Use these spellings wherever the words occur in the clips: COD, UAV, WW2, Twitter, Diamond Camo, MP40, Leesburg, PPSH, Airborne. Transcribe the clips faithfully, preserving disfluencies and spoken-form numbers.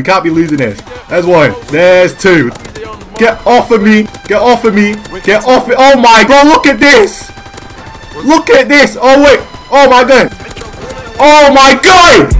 We can't be losing this. There's one. There's two. Get off of me. Get off of me. Get off it. Oh my god, look at this. Look at this. Oh wait. Oh my god. Oh my god.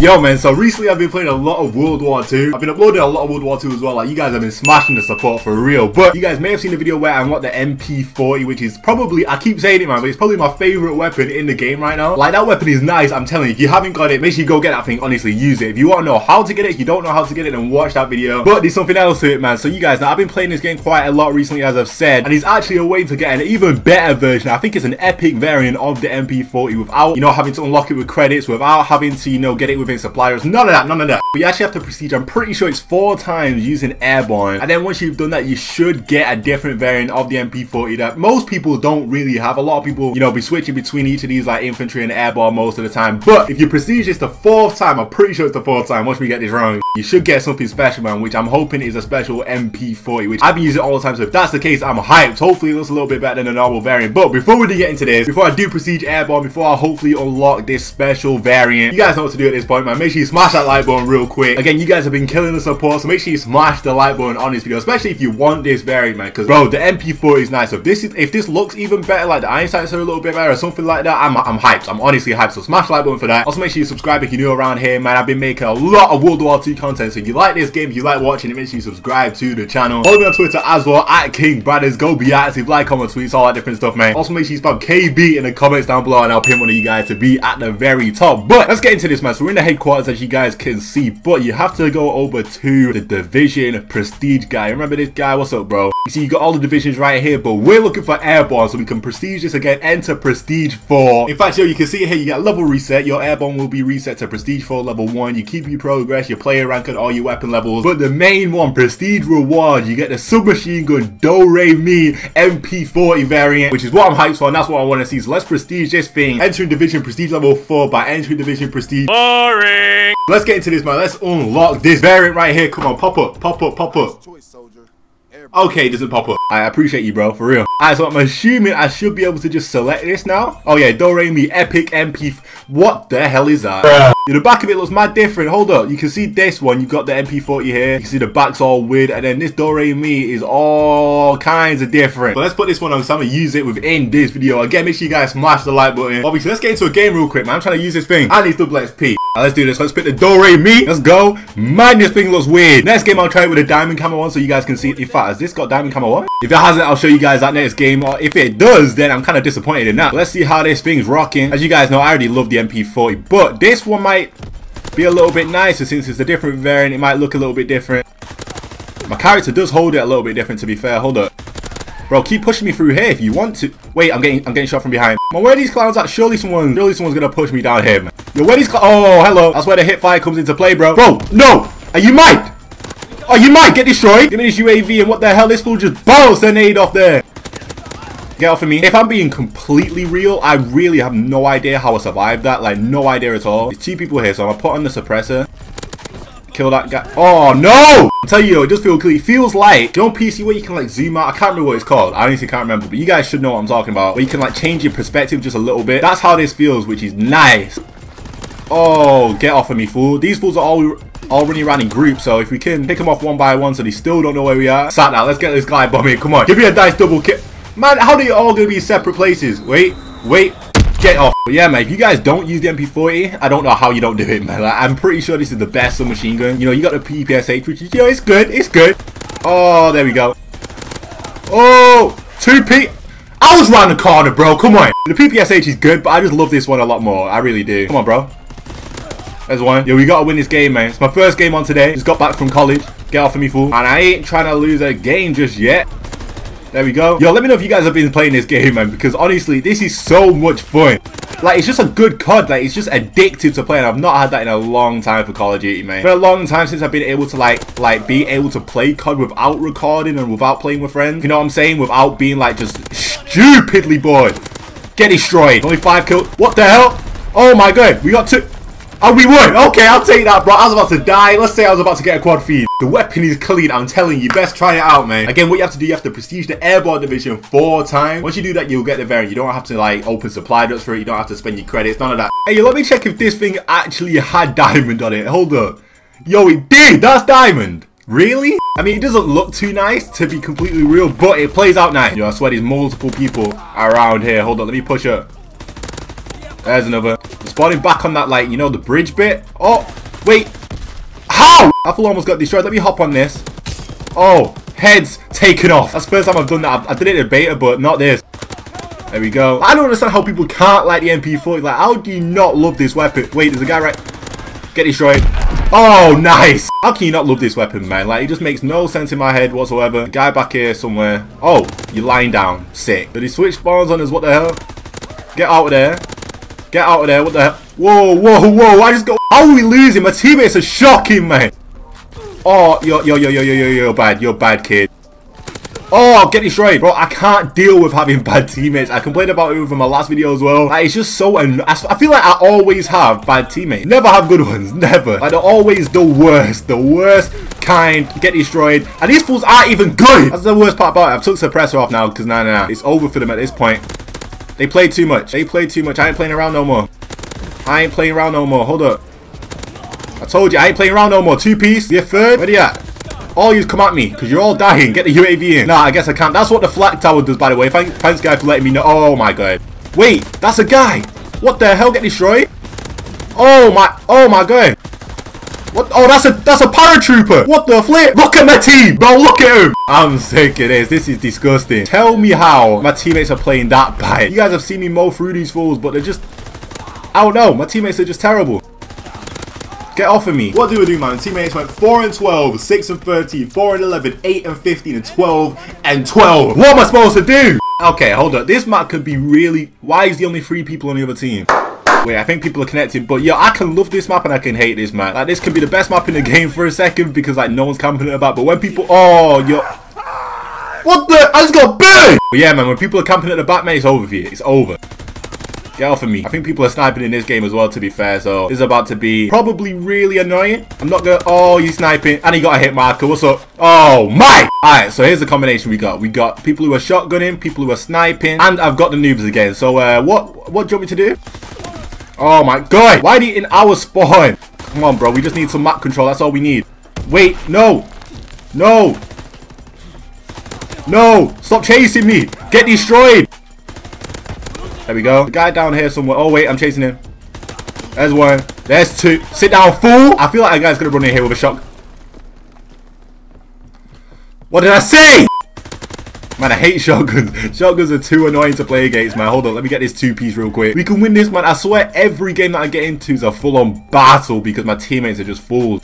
Yo man, so recently I've been playing a lot of World War Two. I've been uploading a lot of World War Two as well. Like, you guys have been smashing the support for real. But you guys may have seen a video where I got the M P forty, which is probably, I keep saying it man, but it's probably my favorite weapon in the game right now. Like, that weapon is nice, I'm telling you. If you haven't got it, make sure you go get that thing, honestly, use it. If you want to know how to get it, if you don't know how to get it, then watch that video. But there's something else to it man. So you guys, now I've been playing this game quite a lot recently, as I've said, and it's actually a way to get an even better version. I think it's an epic variant of the M P forty without, you know, having to unlock it with credits, without having to, you know, get it within suppliers, none of that, none of that. But you actually have to prestige, I'm pretty sure it's four times using Airborne, and then once you've done that, you should get a different variant of the M P forty that most people don't really have. A lot of people, you know, be switching between each of these, like infantry and Airborne most of the time, but if you prestige this the fourth time, I'm pretty sure it's the fourth time, once we get this wrong, you should get something special man, which I'm hoping is a special M P forty, which I've been using all the time, so if that's the case, I'm hyped. Hopefully it looks a little bit better than the normal variant. But before we do get into this, before I do prestige Airborne, before I hopefully unlock this special variant, you guys know what to do at this point man. Make sure you smash that like button real quick. Again, you guys have been killing the support, so make sure you smash the like button on this video, especially if you want this variant man, because bro, the M P forty is nice. So if this is, if this looks even better, like the iron sights are a little bit better or something like that, I'm, I'm hyped. I'm honestly hyped, so smash the like button for that. Also make sure you subscribe if you're new around here man. I've been making a lot of World War Two content, so if you like this game, if you like watching it, make sure you subscribe to the channel. Follow me on Twitter as well, at King Brothers. Go be active, like, comment, tweets, all that different stuff man. Also make sure you spam K B in the comments down below, and I'll pin one of you guys to be at the very top. But let's get into this man. So we're in the headquarters, as you guys can see, but you have to go over to the division prestige guy. Remember this guy? What's up bro? You see, you got all the divisions right here, but we're looking for Airborne, so we can prestige this again. Enter prestige four. In fact yo, you can see here, you got level reset. Your Airborne will be reset to prestige four level one. You keep your progress, your player rank, and all your weapon levels. But the main one, prestige reward, you get the submachine gun Do-Re-Mi M P forty variant, which is what I'm hyped for, and that's what I want to see. So let's prestige this thing. Entering division prestige level four by entering division prestige. Boring. Let's get into this man. Let's unlock this variant right here. Come on, pop up, pop up, pop up. Okay, it doesn't pop up. I appreciate you bro, for real. Alright, so I'm assuming I should be able to just select this now. Oh yeah, Do-Re-Mi epic M P. What the hell is that? Bruh. The back of it looks mad different. Hold up, you can see this one, you've got the M P forty here, you can see the back's all weird, and then this Do-Re-Mi is all kinds of different. But let's put this one on, because I'm gonna use it within this video. Again, make sure you guys smash the like button. Obviously, let's get into a game real quick man. I'm trying to use this thing. I need double X P. Right, let's do this. Let's pick the Do-Re-Mi. Let's go. Man, this thing looks weird. Next game I'll try it with a Diamond Camo one, so you guys can see. In fact, has this got Diamond Camo one? If it hasn't, I'll show you guys that next game, or if it does, then I'm kind of disappointed in that. Let's see how this thing's rocking. As you guys know, I already love the M P forty, but this one might be a little bit nicer since it's a different variant. It might look a little bit different. My character does hold it a little bit different, to be fair. Hold up. Bro, keep pushing me through here if you want to. Wait, I'm getting I'm getting shot from behind. Man, where are these clowns at? Surely someone, surely someone's gonna push me down here, man. Yo, where these clowns? Oh, hello. That's where the hip fire comes into play, bro. Bro, no! Are you mad? Oh, you might get destroyed. Give me this U A V, and what the hell? This fool just bounced an nade off there. Get off of me. If I'm being completely real, I really have no idea how I survived that. Like, no idea at all. There's two people here, so I'm gonna put on the suppressor. Kill that guy. Oh no! I tell you, it does feel clear. It feels like, you know, P C where you can like zoom out. I can't remember what it's called. I honestly can't remember, but you guys should know what I'm talking about. Where you can like change your perspective just a little bit. That's how this feels, which is nice. Oh, get off of me, fool. These fools are all all running around in groups, so if we can pick them off one by one, so they still don't know where we are. Sat now. Let's get this guy bombing. Come on, give me a dice double kick. Man, how are you all gonna be separate places? Wait, wait. Get off. But yeah man, if you guys don't use the M P forty, I don't know how you don't do it man. Like, I'm pretty sure this is the best submachine gun. You know, you got the P P S H, which is, you know, it's good, it's good. Oh, there we go. Oh, two P. I was round the corner bro, come on. The P P S H is good, but I just love this one a lot more. I really do. Come on bro. There's one. Yo, we gotta win this game man. It's my first game on today. Just got back from college. Get off of me fool. And I ain't trying to lose a game just yet. There we go. Yo, let me know if you guys have been playing this game, man, because honestly, this is so much fun. Like, it's just a good C O D. Like, it's just addictive to playing. I've not had that in a long time for Call of Duty, man. For a long time since I've been able to, like, like be able to play C O D without recording and without playing with friends. You know what I'm saying? Without being, like, just stupidly bored. Get destroyed. Only five kills. What the hell? Oh, my God. We got two. Oh, we won! Okay, I'll take that, bro. I was about to die. Let's say I was about to get a quad feed. The weapon is clean, I'm telling you. Best try it out, man. Again, what you have to do, you have to prestige the airborne division four times. Once you do that, you'll get the variant. You don't have to, like, open supply drops for it. You don't have to spend your credits. None of that. Hey, let me check if this thing actually had diamond on it. Hold up. Yo, it did! That's diamond! Really? I mean, it doesn't look too nice, to be completely real, but it plays out nice. Yo, I swear there's multiple people around here. Hold up, let me push up. There's another. Spawning back on that, like, you know, the bridge bit. Oh, wait. How? I full almost got destroyed. Let me hop on this. Oh, heads taken off. That's the first time I've done that. I did it in beta, but not this. There we go. I don't understand how people can't like the M P forty. Like, how do you not love this weapon? Wait, there's a guy right... Get destroyed. Oh, nice. How can you not love this weapon, man? Like, it just makes no sense in my head whatsoever. The guy back here somewhere. Oh, you're lying down. Sick. Did he switch spawns on us? What the hell? Get out of there. Get out of there, what the hell? Whoa, whoa, whoa, I just got... How are we losing? My teammates are shocking, man. Oh, yo, yo, yo, yo, yo, yo, yo, bad. You're bad, kid. Oh, get destroyed. Bro, I can't deal with having bad teammates. I complained about it from my last video as well. Like, it's just so... Annoying. I feel like I always have bad teammates. Never have good ones. Never. Like, they're always the worst. The worst kind. Get destroyed. And these fools aren't even good. That's the worst part about it. I've took suppressor off now, because nah, nah, nah. It's over for them at this point. They played too much. They played too much. I ain't playing around no more. I ain't playing around no more. Hold up. I told you, I ain't playing around no more. Two piece. You're third. Where you at? All you come at me, because you're all dying. Get the U A V in. Nah, I guess I can't. That's what the flat tower does, by the way. Thanks, thanks guy, for letting me know. Oh, my God. Wait, that's a guy. What the hell? Get destroyed? Oh, my. Oh, my God. What? Oh, that's a that's a paratrooper. What the flip? Look at my team, bro. Look at him. I'm sick of this. This is disgusting. Tell me how my teammates are playing that bad. You guys have seen me mow through these fools, but they're just... I don't know. My teammates are just terrible. Get off of me. What do we do, man? Teammates went four and twelve, six and thirteen, four and eleven, eight and fifteen, and twelve and twelve. What am I supposed to do? Okay, hold up. This map could be really... Why is the only three people on the other team? Wait, I think people are connected, but yo, I can love this map and I can hate this map. Like, this can be the best map in the game for a second because, like, no one's camping it about, but when people... Oh, yo... What the... I just got burned! But yeah, man, when people are camping at the back, man, it's over for you. It's over. Get off of me. I think people are sniping in this game as well, to be fair, so this is about to be probably really annoying. I'm not gonna... Oh, he's sniping. And he got a hit marker. What's up? Oh, my! Alright, so here's the combination we got. We got people who are shotgunning, people who are sniping, and I've got the noobs again. So, uh, what... What do you want me to do? Oh my God, why are they in our spawn? Come on, bro, we just need some map control, that's all we need. Wait, no, no, no, stop chasing me, get destroyed. There we go, the guy down here somewhere. Oh wait, I'm chasing him. There's one, there's two. Sit down, fool. I feel like that guy's gonna run in here with a shotgun. What did I say? Man, I hate shotguns. Shotguns are too annoying to play against, man. Hold on, let me get this two-piece real quick. We can win this, man. I swear every game that I get into is a full-on battle because my teammates are just fools.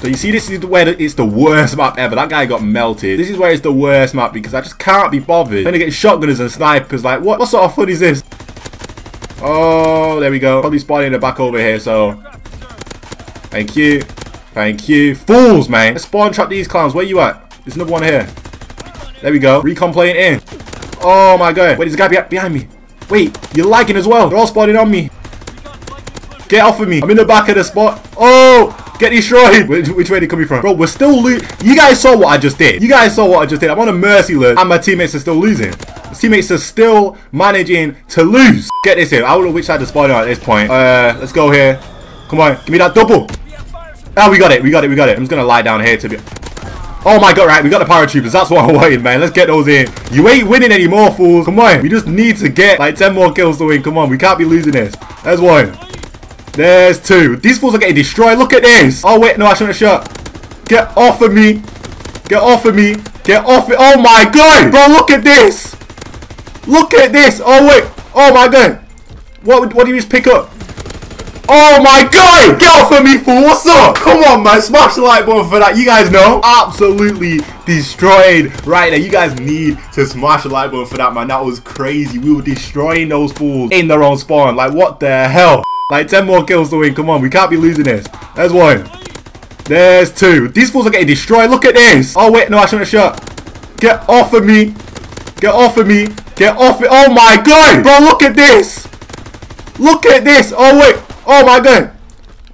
So you see, this is where it's the worst map ever. That guy got melted. This is where it's the worst map because I just can't be bothered. Then I get shotgunners and snipers. Like, what, what sort of fun is this? Oh, there we go. Probably spawning in the back over here, so... Thank you. Thank you. Fools, man. Let's spawn trap these clowns. Where you at? There's another one here. There we go. Recon playing in. Oh my God. Wait, there's a guy be behind me. Wait, you're lagging as well. They're all spawning on me. Get off of me. I'm in the back of the spot. Oh, get destroyed. Which, which way are they coming from? Bro, we're still losing. You guys saw what I just did. You guys saw what I just did. I'm on a mercy alert and my teammates are still losing. My teammates are still managing to lose. Get this in. I don't know which side the spawning on at this point. Uh, let's go here. Come on. Give me that double. Oh, we got it. We got it. We got it. I'm just going to lie down here to be... Oh my God, right, we got the paratroopers, that's what I wanted, man. Let's get those in. You ain't winning anymore, fools. Come on, we just need to get like ten more kills to win. Come on, we can't be losing this. There's one. There's two. These fools are getting destroyed. Look at this. Oh wait, no, I shouldn't have shot. Get off of me. Get off of me. Get off it. Oh my God. Bro, look at this. Look at this. Oh wait. Oh my God. What, what do you just pick up? Oh my God! Get off of me, fool! What's up? Come on, man! Smash the like button for that. You guys know, absolutely destroyed right there. You guys need to smash the like button for that, man. That was crazy. We were destroying those fools in their own spawn. Like, what the hell? Like, ten more kills to win. Come on, we can't be losing this. There's one. There's two. These fools are getting destroyed. Look at this. Oh wait, no, I shouldn't have shot. Get off of me! Get off of me! Get off it! Oh my God! Bro, look at this! Look at this! Oh wait! Oh my God!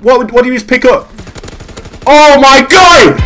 What, what do you just pick up? Oh my god!